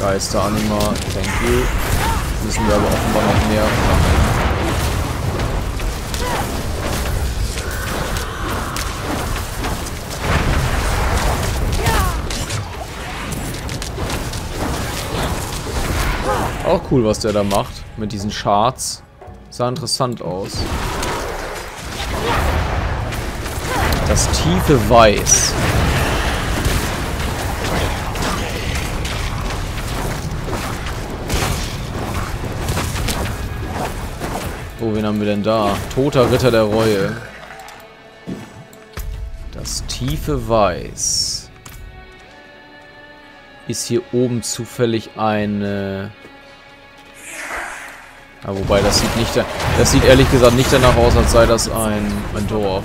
Geisteranima, thank you. Müssen wir aber offenbar noch mehr machen. Auch cool, was der da macht mit diesen Charts. Sah interessant aus. Das tiefe Weiß. Oh, wen haben wir denn da? Toter Ritter der Reue. Das tiefe Weiß. Ist hier oben zufällig eine... Ja, wobei, das sieht nicht, das sieht ehrlich gesagt nicht danach aus, als sei das ein Dorf.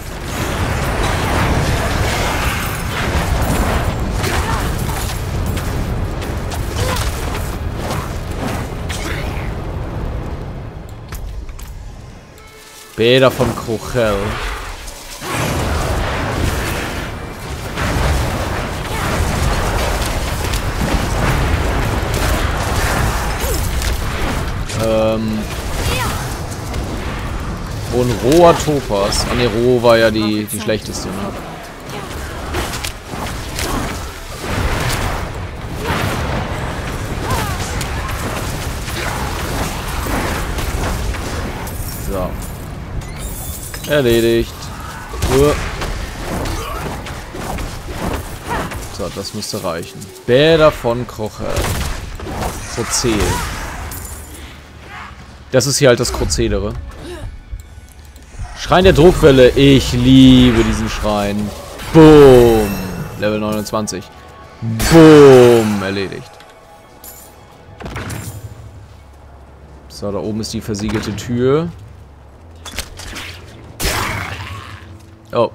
Bäder von Krochel. Und Roa Topaz. Ah ne, Roa war ja die schlechteste, ne? So. Erledigt. So, das müsste reichen. Bäder von Krochel. Prozell. Das ist hier halt das Prozedere. Schrein der Druckwelle. Ich liebe diesen Schrein. Boom. Level 29. Boom. Erledigt. So, da oben ist die versiegelte Tür. Oh.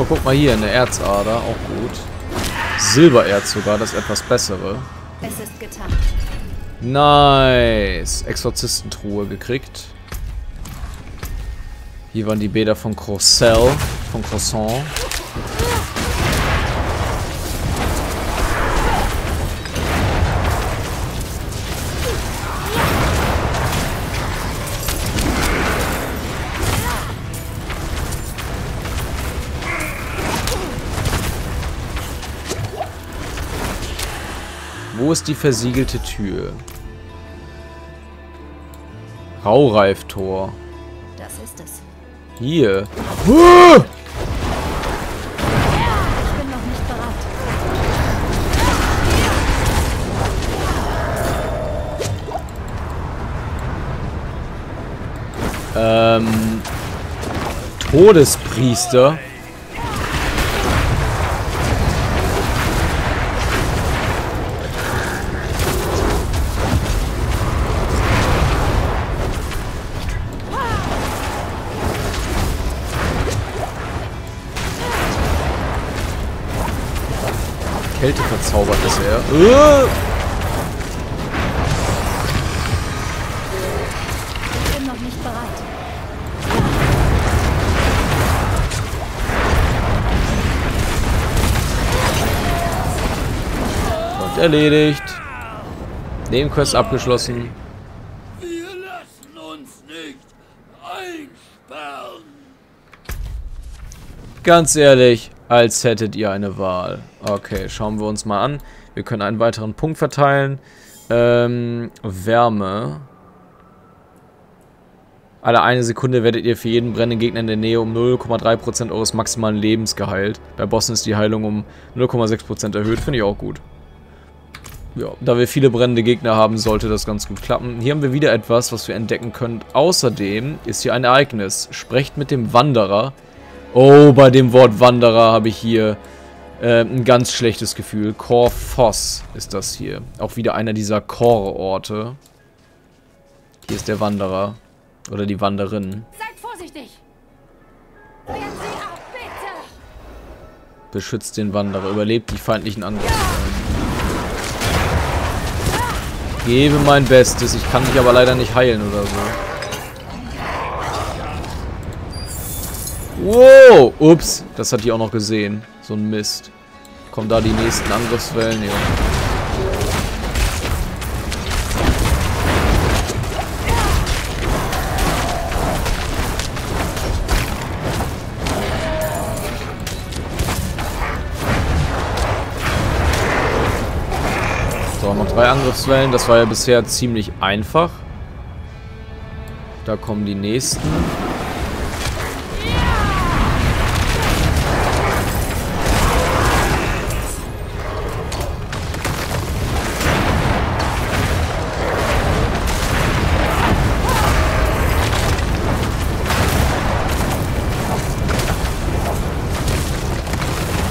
Oh, guck mal hier, eine Erzader, auch gut. Silbererz sogar, das etwas bessere. Es ist getan. Nice. Exorzistentruhe gekriegt. Hier waren die Bäder von Grosselle, von Croissant. Wo ist die versiegelte Tür? Raureiftor. Das ist es. Hier. Huh! Ich bin noch nicht bereit. Todespriester. Kälte verzaubert ist er. Ich bin noch nicht bereit. Und erledigt. Nebenquest abgeschlossen. Wir lassen uns nicht einsperren. Ganz ehrlich. Als hättet ihr eine Wahl. Okay, schauen wir uns mal an. Wir können einen weiteren Punkt verteilen. Wärme. Alle eine Sekunde werdet ihr für jeden brennenden Gegner in der Nähe um 0,3% eures maximalen Lebens geheilt. Bei Bossen ist die Heilung um 0,6% erhöht. Finde ich auch gut. Ja, da wir viele brennende Gegner haben, sollte das ganz gut klappen. Hier haben wir wieder etwas, was wir entdecken können. Außerdem ist hier ein Ereignis. Sprecht mit dem Wanderer. Oh, bei dem Wort Wanderer habe ich hier ein ganz schlechtes Gefühl. Korfoss ist das hier. Auch wieder einer dieser Kor-Orte. Hier ist der Wanderer. Oder die Wanderin. Seid vorsichtig! Wehren Sie ab, bitte! Beschützt den Wanderer. Überlebt die feindlichen Angriffe. Ja. Gebe mein Bestes. Ich kann mich aber leider nicht heilen oder so. Wow! Ups. Das hat die auch noch gesehen. So ein Mist. Kommen da die nächsten Angriffswellen? Ja. So, noch 3 Angriffswellen. Das war ja bisher ziemlich einfach. Da kommen die nächsten.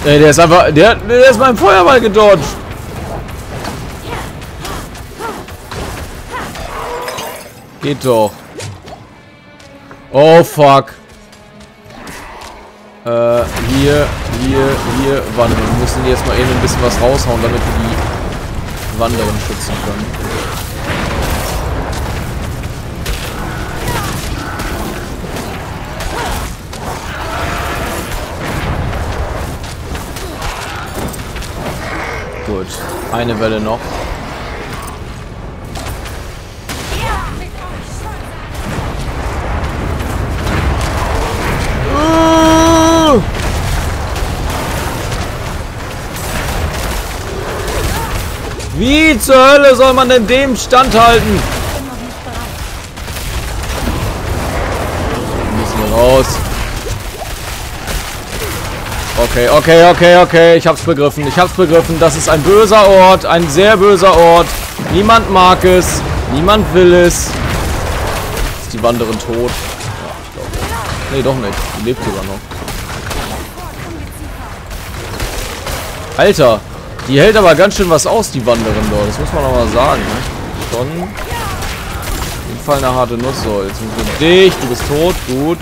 Der ist einfach... Der ist beim Feuerball gedodged. Geht doch. Oh, fuck. Hier. Warte, wir müssen jetzt mal eben ein bisschen was raushauen, damit wir die Wanderin schützen können. Gut, eine Welle noch. Wie zur Hölle soll man denn dem standhalten? Müssen wir raus. Okay, ich hab's begriffen, das ist ein böser Ort, ein sehr böser Ort, niemand mag es, niemand will es. Ist die Wanderin tot? Ja, ich glaube. Nee, doch nicht, die lebt sogar noch. Alter, die hält aber ganz schön was aus, die Wanderin dort, das muss man auch mal sagen, ne? Schon auf jeden Fall eine harte Nuss, so, jetzt müssen wir dich, du bist tot, gut,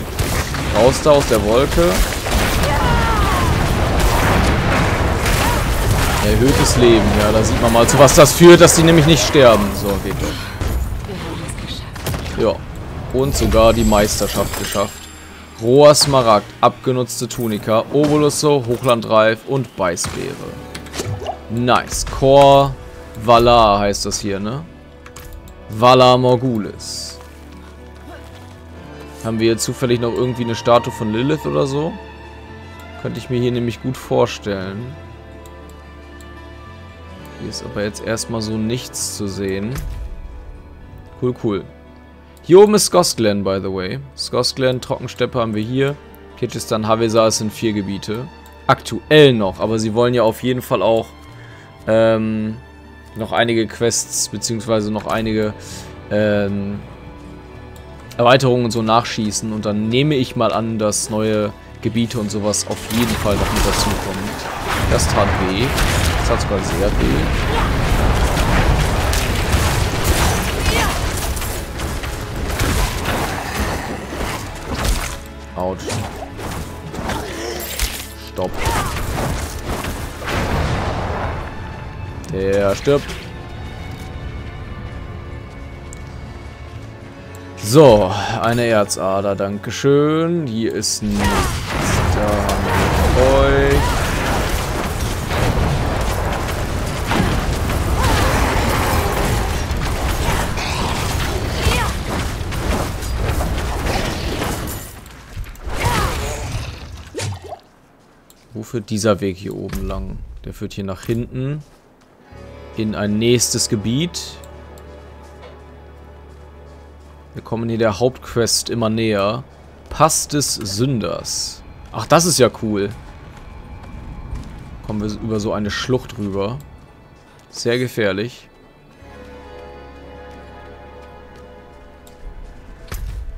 raus da aus der Wolke. Erhöhtes Leben, ja, da sieht man mal, zu was das führt, dass die nämlich nicht sterben. So, geht doch. Ja, und sogar die Meisterschaft geschafft. Roher Smaragd, abgenutzte Tunika, Obolusse, Hochlandreif und Beißbeere. Nice. Kor Valar heißt das hier, ne? Vala Morgulis. Haben wir hier zufällig noch irgendwie eine Statue von Lilith oder so? Könnte ich mir hier nämlich gut vorstellen. Hier ist aber jetzt erstmal so nichts zu sehen. Cool. Hier oben ist Scosglen, by the way. Scosglen, Trockensteppe haben wir hier. Kitschistan, Havesa, es sind 4 Gebiete. Aktuell noch, aber sie wollen ja auf jeden Fall auch noch einige Quests, beziehungsweise noch einige Erweiterungen und so nachschießen. Und dann nehme ich mal an, dass neue Gebiete und sowas auf jeden Fall noch mit dazukommen. Das tat weh. Das hat sogar sehr weh. Autsch. Stopp. Der stirbt. So, eine Erzader, dankeschön. Hier ist nichts. Da haben wir euch. Führt dieser Weg hier oben lang. Der führt hier nach hinten in ein nächstes Gebiet. Wir kommen hier der Hauptquest immer näher. Pass des Sünders. Ach, das ist ja cool. Kommen wir über so eine Schlucht rüber. Sehr gefährlich.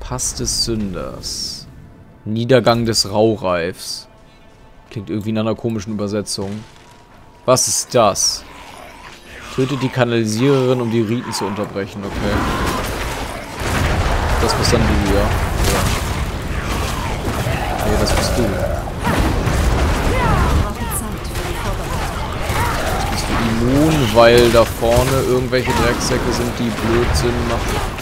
Pass des Sünders. Niedergang des Raureifs. Klingt irgendwie in einer komischen Übersetzung. Was ist das? Tötet die Kanalisiererin, um die Riten zu unterbrechen. Okay. Das muss dann du, ja. Aber das musst du. Jetzt bist du immun, weil da vorne irgendwelche Drecksäcke sind, die Blödsinn machen.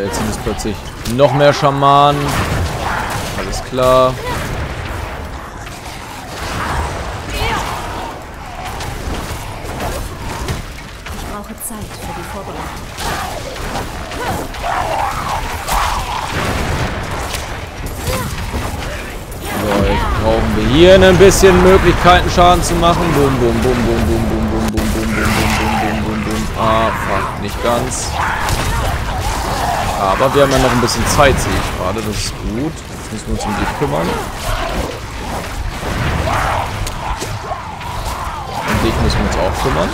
Jetzt sind es plötzlich noch mehr Schamanen. Alles klar. Ich brauche Zeit für die Vorbereitung. So, jetzt brauchen wir hier ein bisschen Möglichkeiten, Schaden zu machen. Boom, boom, boom, boom, boom, boom, boom, boom, boom, boom, boom, boom, boom, boom. Ah, fuck, nicht ganz. Aber wir haben ja noch ein bisschen Zeit, sehe ich gerade. Das ist gut. Jetzt müssen wir uns um die kümmern. Um dich müssen wir uns auch kümmern.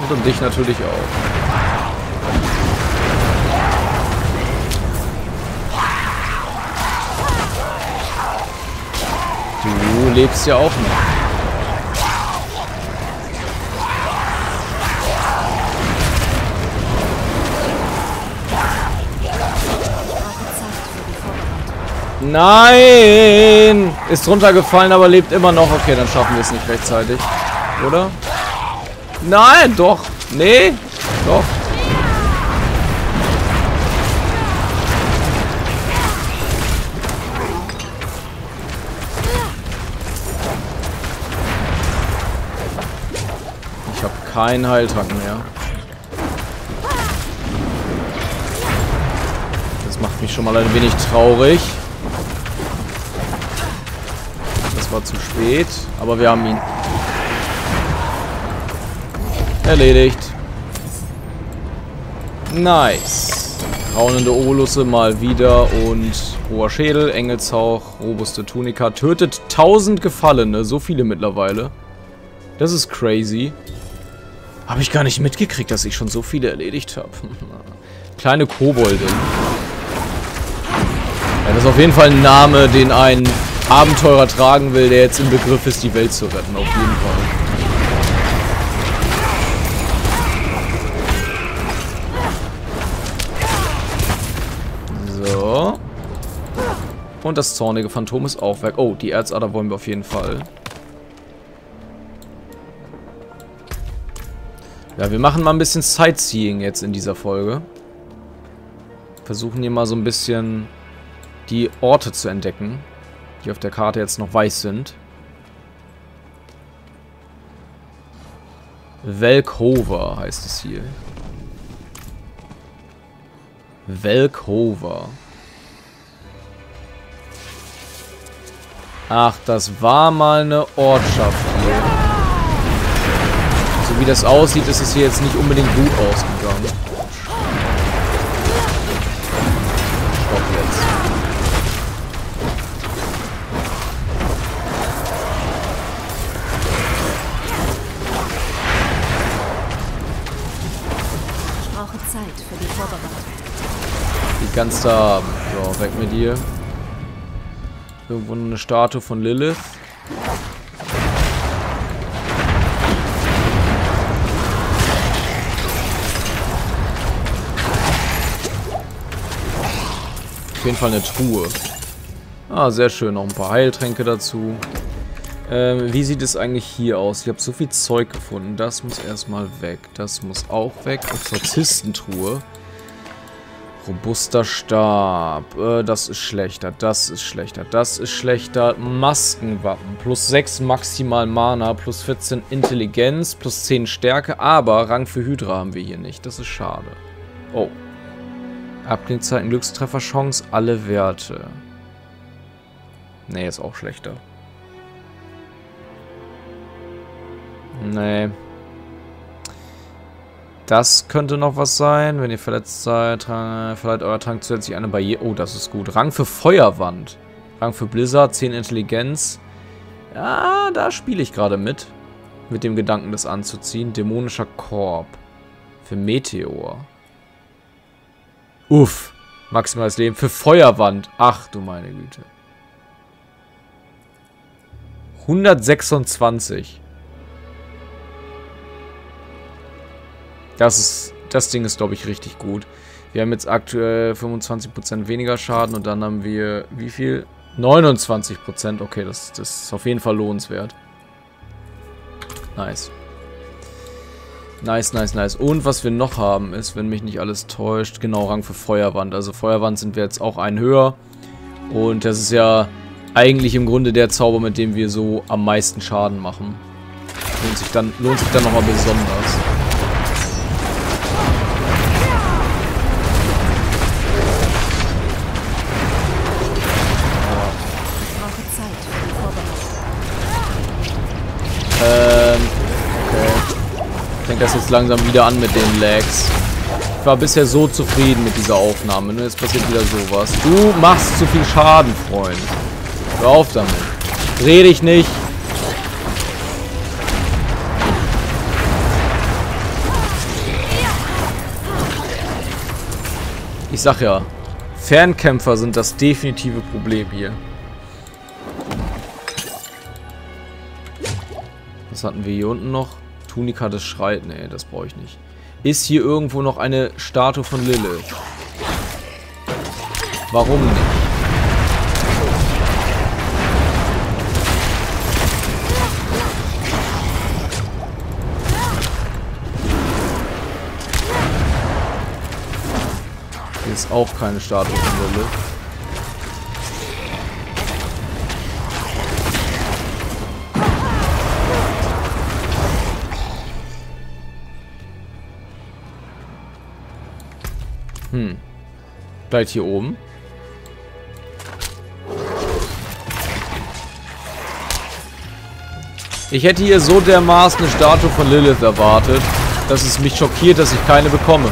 Und um dich natürlich auch. Du lebst ja auch noch. Nein! Ist runtergefallen, aber lebt immer noch. Okay, dann schaffen wir es nicht rechtzeitig. Oder? Nein, doch. Nee, doch. Ich habe keinen Heiltrank mehr. Das macht mich schon mal ein wenig traurig. War zu spät, aber wir haben ihn erledigt. Nice. Raunende Obolusse mal wieder und hoher Schädel, Engelshauch, robuste Tunika. Tötet 1000 Gefallene, so viele mittlerweile. Das ist crazy. Habe ich gar nicht mitgekriegt, dass ich schon so viele erledigt habe. Kleine Koboldin. Ja, das ist auf jeden Fall ein Name, den ein Abenteurer tragen will, der jetzt im Begriff ist, die Welt zu retten, auf jeden Fall. So. Und das zornige Phantom ist auch weg. Oh, die Erzader wollen wir auf jeden Fall. Ja, wir machen mal ein bisschen Sightseeing jetzt in dieser Folge. Versuchen hier mal so ein bisschen die Orte zu entdecken, die auf der Karte jetzt noch weiß sind. Velkova heißt es hier. Velkova. Ach, das war mal eine Ortschaft hier. So wie das aussieht, ist es hier jetzt nicht unbedingt gut ausgegangen. Stopp jetzt. Ganz da haben. So, weg mit dir. Irgendwo eine Statue von Lilith. Auf jeden Fall eine Truhe. Ah, sehr schön. Noch ein paar Heiltränke dazu. Wie sieht es eigentlich hier aus? Ich habe so viel Zeug gefunden. Das muss erstmal weg. Das muss auch weg. Exorzistentruhe. Robuster Stab. Das ist schlechter. Das ist schlechter. Das ist schlechter. Maskenwappen. Plus 6 maximal Mana. Plus 14 Intelligenz. Plus 10 Stärke. Aber Rang für Hydra haben wir hier nicht. Das ist schade. Oh. Abklingzeiten. Glückstreffer. Chance. Alle Werte. Nee, ist auch schlechter. Nee. Das könnte noch was sein. Wenn ihr verletzt seid, verleiht euer Trank zusätzlich eine Barriere. Oh, das ist gut. Rang für Feuerwand. Rang für Blizzard, 10 Intelligenz. Ja, da spiele ich gerade mit. Mit dem Gedanken, das anzuziehen. Dämonischer Korb. Für Meteor. Uff. Maximales Leben für Feuerwand. Ach du meine Güte. 126. Das Ding ist, glaube ich, richtig gut. Wir haben jetzt aktuell 25% weniger Schaden und dann haben wir, wie viel? 29%. Okay, das ist auf jeden Fall lohnenswert. Nice. Nice, nice, nice. Und was wir noch haben ist, wenn mich nicht alles täuscht, genau Rang für Feuerwand. Also Feuerwand sind wir jetzt auch einen höher. Und das ist ja eigentlich im Grunde der Zauber, mit dem wir so am meisten Schaden machen. Lohnt sich dann nochmal besonders. Fängt das jetzt langsam wieder an mit den Lags. Ich war bisher so zufrieden mit dieser Aufnahme. Ne? Jetzt passiert wieder sowas. Du machst zu viel Schaden, Freund. Hör auf damit. Dreh dich nicht. Ich sag ja, Fernkämpfer sind das definitive Problem hier. Was hatten wir hier unten noch? Tunika des Schreiten, ey, das brauche ich nicht. Ist hier irgendwo noch eine Statue von Lilith? Warum nicht? Hier ist auch keine Statue von Lilith. Bleibt hier oben. Ich hätte hier so dermaßen eine Statue von Lilith erwartet, dass es mich schockiert, dass ich keine bekomme.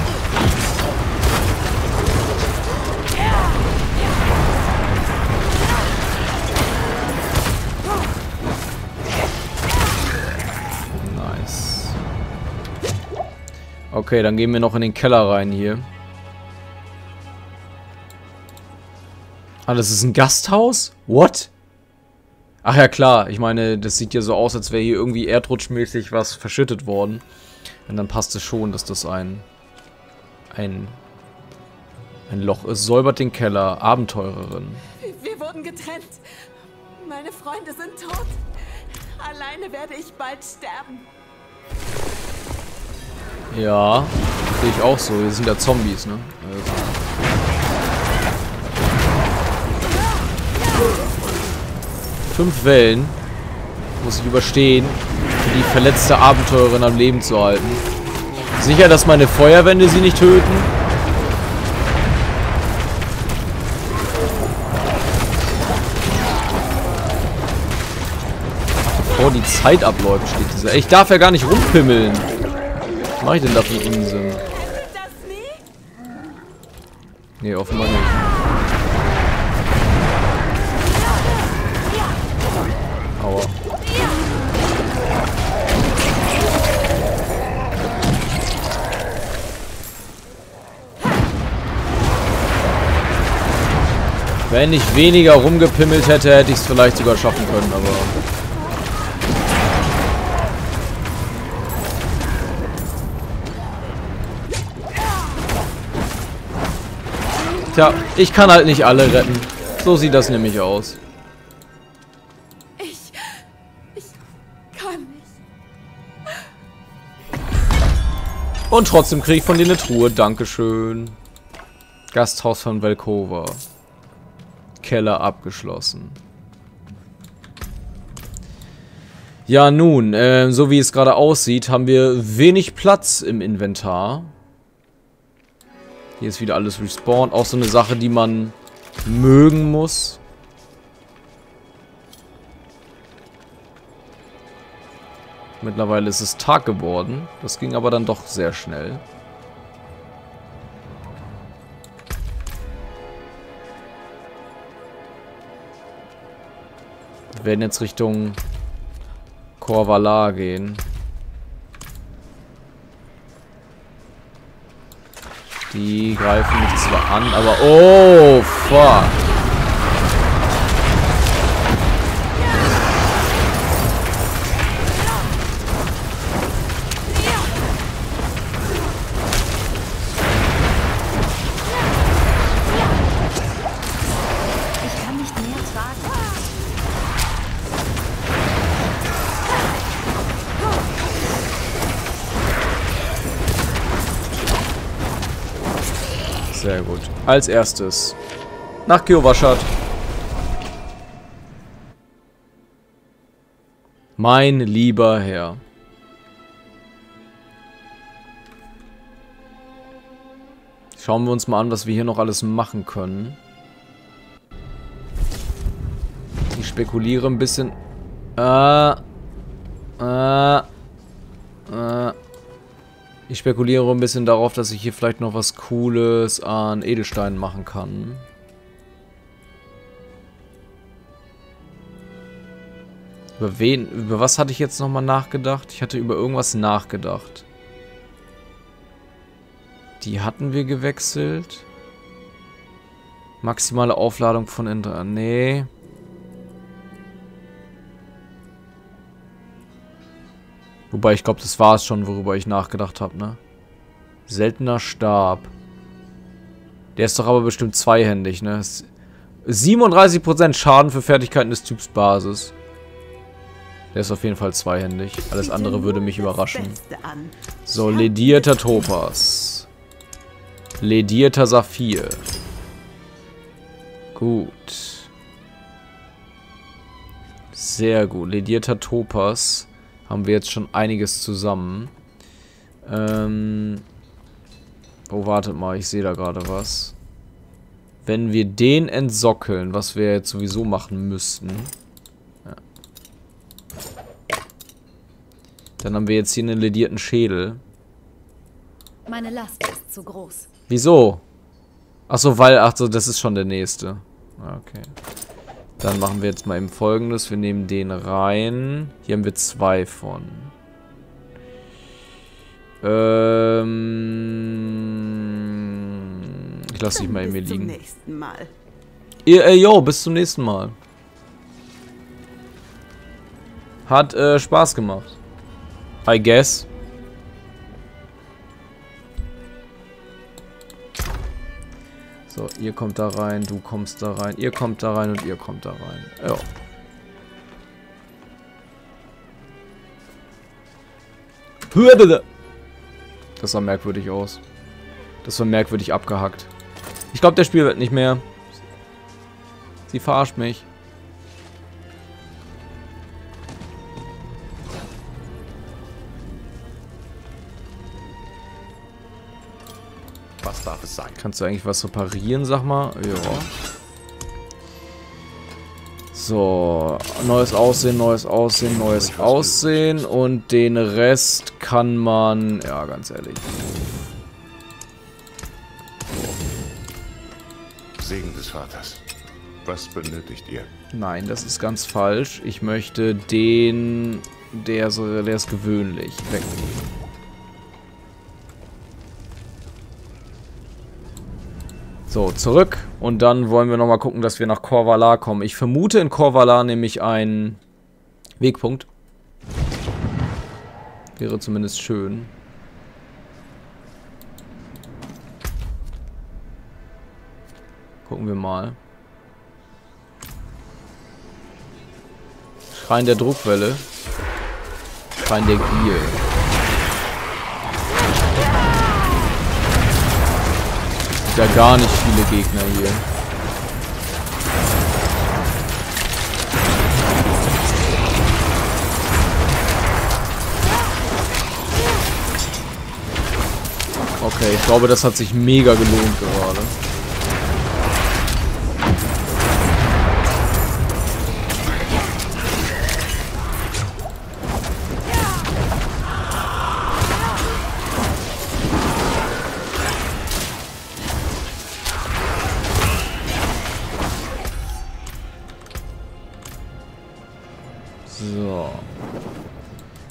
Nice. Okay, dann gehen wir noch in den Keller rein hier. Ah, das ist ein Gasthaus? What? Ach ja, klar. Ich meine, das sieht ja so aus, als wäre hier irgendwie erdrutschmäßig was verschüttet worden. Und dann passt es schon, dass das ein Loch ist. Säubert den Keller. Abenteurerin. Wir wurden getrennt. Meine Freunde sind tot. Alleine werde ich bald sterben. Ja, sehe ich auch so. Wir sind ja Zombies, ne? Also 5 Wellen muss ich überstehen, um die verletzte Abenteurerin am Leben zu halten. Sicher, dass meine Feuerwände sie nicht töten? Bevor die Zeit abläuft, steht dieser. Ich darf ja gar nicht rumpimmeln. Was mache ich denn da für einen Unsinn? Nee, offenbar nicht. Wenn ich weniger rumgepimmelt hätte, hätte ich es vielleicht sogar schaffen können, aber... Tja, ich kann halt nicht alle retten. So sieht das nämlich aus. Ich kann nicht. Und trotzdem kriege ich von dir eine Truhe. Dankeschön. Gasthaus von Velkova. Keller abgeschlossen. Ja, nun, so wie es gerade aussieht, haben wir wenig Platz im Inventar. Hier ist wieder alles respawned. Auch so eine Sache, die man mögen muss. Mittlerweile ist es Tag geworden. Das ging aber dann doch sehr schnell. Wir werden jetzt Richtung Kor Valar gehen. Die greifen mich zwar an, aber... Oh, fuck. Sehr gut. Als erstes nach Geowaschat. Mein lieber Herr. Schauen wir uns mal an, was wir hier noch alles machen können. Ich spekuliere ein bisschen. Ich spekuliere ein bisschen darauf, dass ich hier vielleicht noch was Cooles an Edelsteinen machen kann. Über was hatte ich jetzt nochmal nachgedacht? Ich hatte über irgendwas nachgedacht. Die hatten wir gewechselt. Maximale Aufladung von Indra. Nee. Wobei, ich glaube, das war es schon, worüber ich nachgedacht habe, ne? Seltener Stab. Der ist doch aber bestimmt zweihändig, ne? 37% Schaden für Fertigkeiten des Typs Basis. Der ist auf jeden Fall zweihändig. Alles andere würde mich überraschen. So, ledierter Topaz. Ledierter Saphir. Gut. Sehr gut. Ledierter Topaz. Haben wir jetzt schon einiges zusammen. Oh, wartet mal, ich sehe da gerade was. Wenn wir den entsockeln, was wir jetzt sowieso machen müssten. Ja. Dann haben wir jetzt hier einen ledierten Schädel. Meine Last ist zu groß. Wieso? Achso, weil, achso, das ist schon der nächste. Okay. Dann machen wir jetzt mal eben Folgendes. Wir nehmen den rein. Hier haben wir zwei von. Ich lasse dich mal eben hier liegen. Bis zum nächsten Mal. Jo, bis zum nächsten Mal. Hat Spaß gemacht. I guess. So, ihr kommt da rein, du kommst da rein, ihr kommt da rein und ihr kommt da rein. Ja. Das sah merkwürdig aus. Das war merkwürdig abgehackt. Ich glaube, der Spiel wird nicht mehr. Sie verarscht mich. Was darf es sein? Kannst du eigentlich was reparieren, sag mal? Ja. So, neues Aussehen, neues Aussehen, neues Aussehen. Und den Rest kann man... Ja, ganz ehrlich. Segen des Vaters. Was benötigt ihr? Nein, das ist ganz falsch. Ich möchte den... Der ist gewöhnlich. Weg. So, zurück. Und dann wollen wir nochmal gucken, dass wir nach Kor Valar kommen. Ich vermute in Kor Valar nämlich einen Wegpunkt. Wäre zumindest schön. Gucken wir mal. Schrein der Druckwelle. Schrein der Gier. Ja, gar nicht viele Gegner hier. Okay, ich glaube, das hat sich mega gelohnt gerade.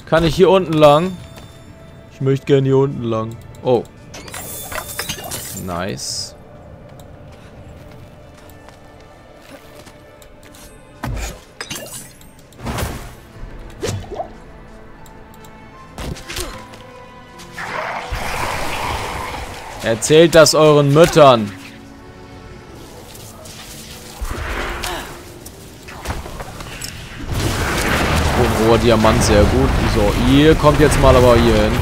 Kann ich hier unten lang? Ich möchte gerne hier unten lang. Oh. Nice. Erzählt das euren Müttern. Oh, roher Diamant, sehr gut. So, ihr kommt jetzt mal aber hier hin.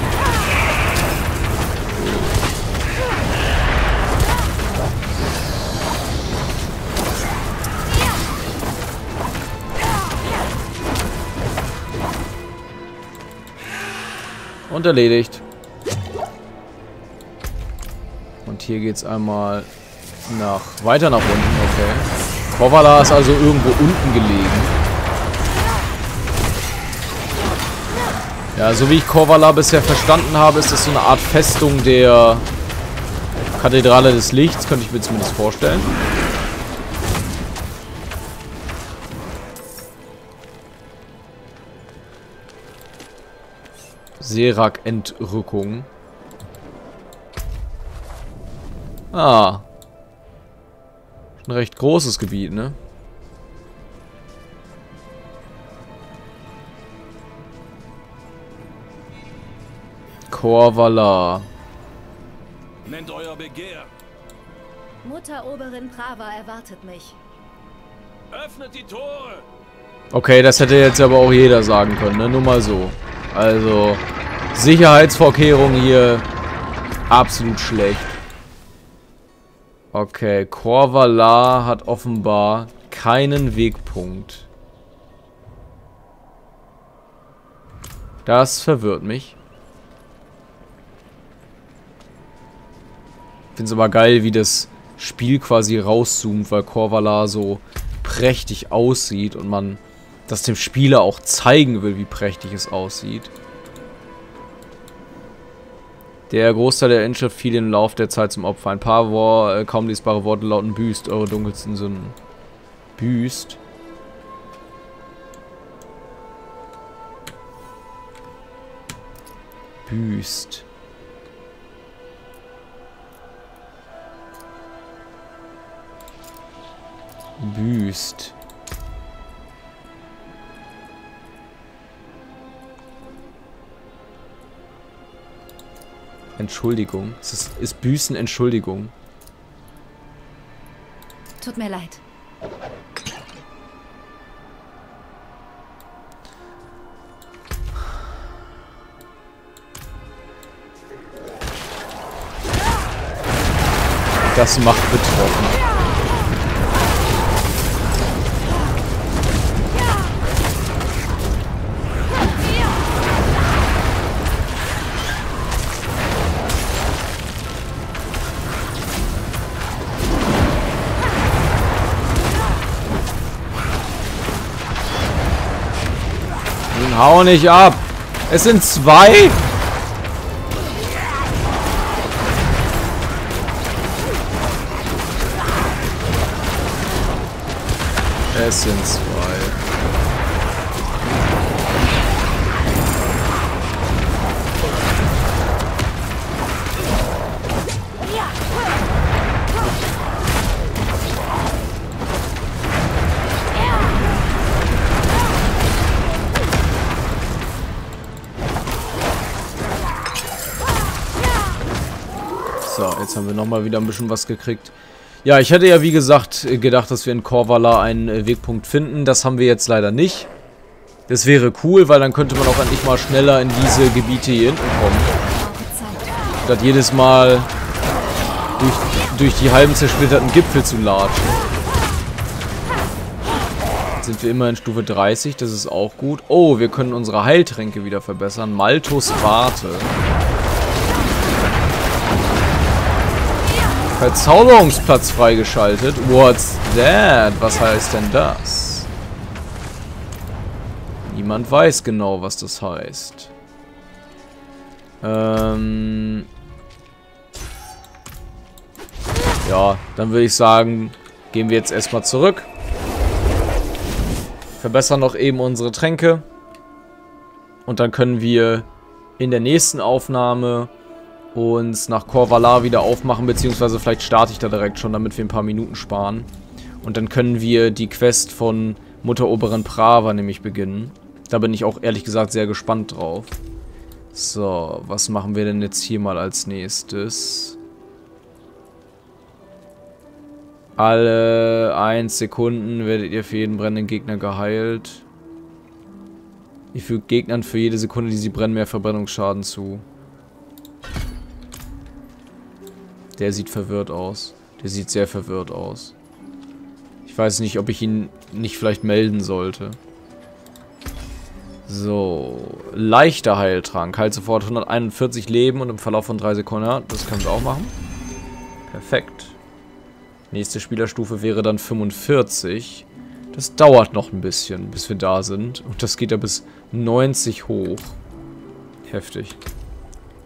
Und erledigt. Hier geht's einmal nach weiter nach unten, okay. Kor Valar ist also irgendwo unten gelegen. Ja, so wie ich Kor Valar bisher verstanden habe, ist das so eine Art Festung der Kathedrale des Lichts, könnte ich mir zumindest vorstellen. Serak-Entrückung. Ah. Ein recht großes Gebiet, ne? Kor Valar. Nennt euer Begehr. Mutter Oberin Prava erwartet mich. Öffnet die Tore. Okay, das hätte jetzt aber auch jeder sagen können, ne? Nur mal so. Also, Sicherheitsvorkehrungen hier absolut schlecht. Okay, Kor Valar hat offenbar keinen Wegpunkt. Das verwirrt mich. Ich finde es aber geil, wie das Spiel quasi rauszoomt, weil Kor Valar so prächtig aussieht und man das dem Spieler auch zeigen will, wie prächtig es aussieht. Der Großteil der Inschrift fiel im Lauf der Zeit zum Opfer. Ein paar kaum lesbare Worte lauten Büßt, eure dunkelsten Sünden. Büßt. Büßt. Büßt. Entschuldigung. Ist Büßen Entschuldigung. Tut mir leid. Das macht betroffen. Hau nicht ab! Es sind zwei! Es sind zwei. Jetzt haben wir nochmal wieder ein bisschen was gekriegt. Ja, ich hätte ja wie gesagt gedacht, dass wir in Kor Valar einen Wegpunkt finden. Das haben wir jetzt leider nicht. Das wäre cool, weil dann könnte man auch endlich mal schneller in diese Gebiete hier hinten kommen. Statt jedes Mal durch die halben zersplitterten Gipfel zu latschen. Jetzt sind wir immer in Stufe 30, das ist auch gut. Oh, wir können unsere Heiltränke wieder verbessern. Malthus Warte. Verzauberungsplatz freigeschaltet. What's that? Was heißt denn das? Niemand weiß genau, was das heißt. Ja, dann würde ich sagen, gehen wir jetzt erstmal zurück. Verbessern noch eben unsere Tränke. Und dann können wir in der nächsten Aufnahme uns nach Kor Valar wieder aufmachen, beziehungsweise vielleicht starte ich da direkt schon, damit wir ein paar Minuten sparen. Und dann können wir die Quest von Mutter Oberin Prava nämlich beginnen. Da bin ich auch ehrlich gesagt sehr gespannt drauf. So, was machen wir denn jetzt hier mal als nächstes? Alle 1 Sekunde werdet ihr für jeden brennenden Gegner geheilt. Ihr fügt Gegnern für jede Sekunde, die sie brennen, mehr Verbrennungsschaden zu. Der sieht verwirrt aus. Der sieht sehr verwirrt aus. Ich weiß nicht, ob ich ihn nicht vielleicht melden sollte. So. Leichter Heiltrank. Heilt sofort 141 Leben und im Verlauf von 3 Sekunden. Das können wir auch machen. Perfekt. Nächste Spielerstufe wäre dann 45. Das dauert noch ein bisschen, bis wir da sind. Und das geht ja bis 90 hoch. Heftig.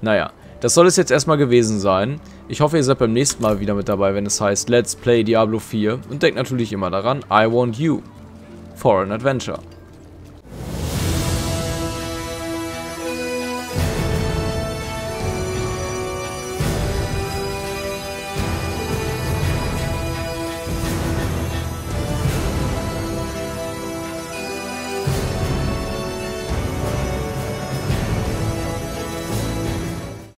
Naja, das soll es jetzt erstmal gewesen sein. Ich hoffe, ihr seid beim nächsten Mal wieder mit dabei, wenn es heißt Let's Play Diablo 4. Und denkt natürlich immer daran, I want you for an adventure.